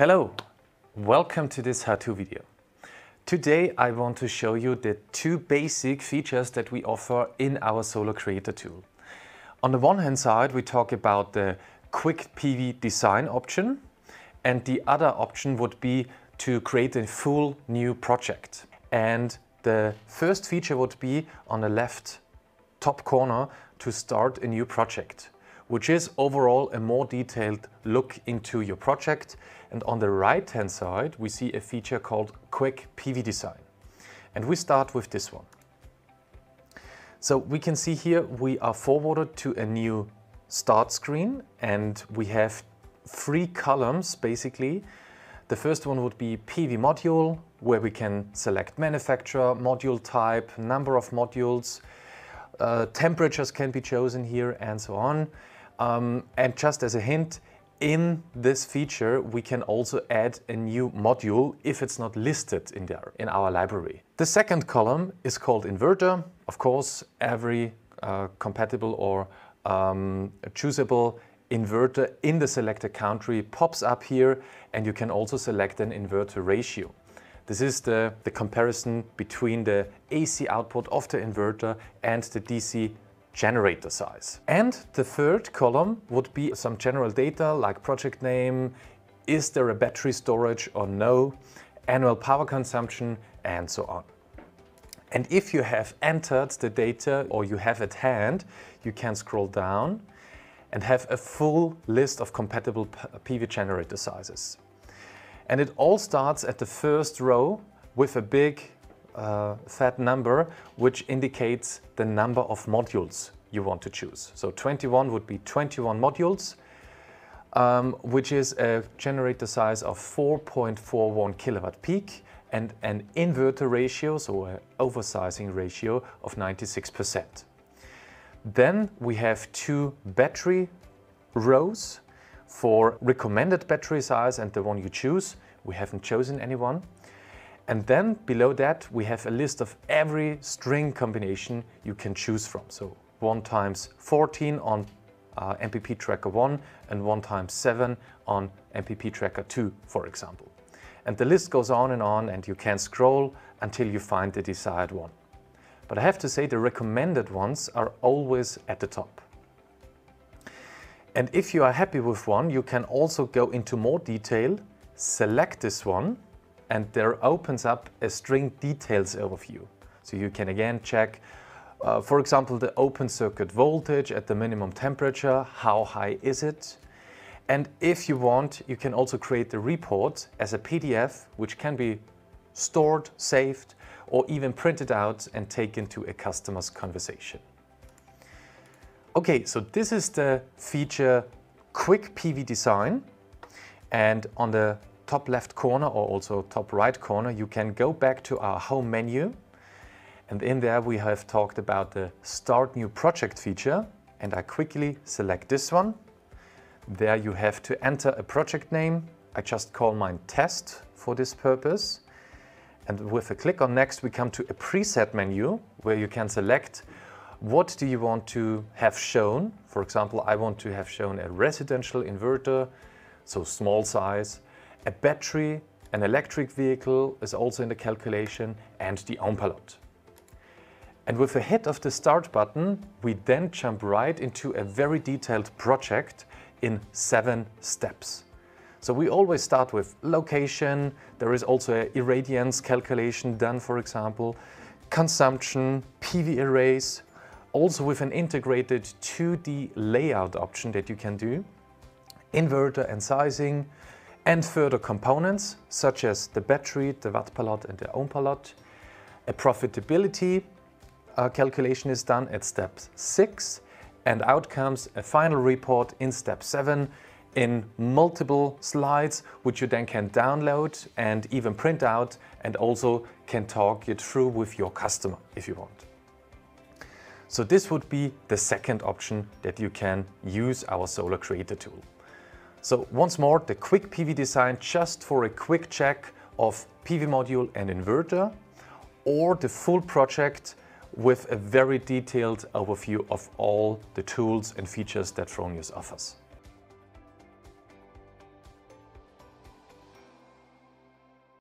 Hello, welcome to this how-to video. Today I want to show you the two basic features that we offer in our Solar.creator tool. On the one hand side, we talk about the quick PV design option, and the other option would be to create a full new project. And the first feature would be on the left top corner to start a new project, which is overall a more detailed look into your project. And on the right hand side, we see a feature called Quick PV Design. And we start with this one. So we can see here we are forwarded to a new start screen and we have three columns basically. The first one would be PV module, where we can select manufacturer, module type, number of modules, temperatures can be chosen here and so on. And just as a hint, in this feature we can also add a new module if it's not listed in our library. The second column is called inverter. Of course, every compatible or choosable inverter in the selected country pops up here, and you can also select an inverter ratio. This is the comparison between the AC output of the inverter and the DC generator size. And the third column would be some general data like project name, is there a battery storage or no, annual power consumption and so on. And if you have entered the data or you have at hand, you can scroll down and have a full list of compatible PV generator sizes. And it all starts at the first row with a big fat number, which indicates the number of modules you want to choose. So 21 would be 21 modules, which is a generator size of 4.41 kilowatt peak and an inverter ratio, so an oversizing ratio of 96%. Then we have two battery rows for recommended battery size and the one you choose. We haven't chosen any one. And then below that we have a list of every string combination you can choose from. So 1 × 14 on MPP Tracker 1 and 1 × 7 on MPP Tracker 2, for example. And the list goes on and you can scroll until you find the desired one. But I have to say the recommended ones are always at the top. And if you are happy with one, you can also go into more detail, select this one, and there opens up a string details overview. So you can again check, for example, the open circuit voltage at the minimum temperature, how high is it? And if you want, you can also create the report as a PDF, which can be stored, saved, or even printed out and taken to a customer's conversation. Okay, so this is the feature Quick PV Design, and on the top left corner or also top right corner you can go back to our home menu, and in there we have talked about the Start New Project feature, and I quickly select this one. There you have to enter a project name. I just call mine Test for this purpose, and with a click on Next we come to a preset menu where you can select what do you want to have shown. For example, I want to have shown a residential inverter, so small size, a battery, an electric vehicle is also in the calculation, and the Ohmpilot. And with a hit of the Start button, we then jump right into a very detailed project in 7 steps. So we always start with location, there is also an irradiance calculation done, for example, consumption, PV arrays, also with an integrated 2D layout option that you can do, inverter and sizing, and further components such as the battery, the Watt Palot and the Ohmpilot. A profitability calculation is done at step 6, and out comes a final report in step 7 in multiple slides, which you then can download and even print out, and also can talk it through with your customer if you want. So this would be the second option that you can use our Solar.creator tool. So once more, the Quick PV Design just for a quick check of PV module and inverter, or the full project with a very detailed overview of all the tools and features that Fronius offers.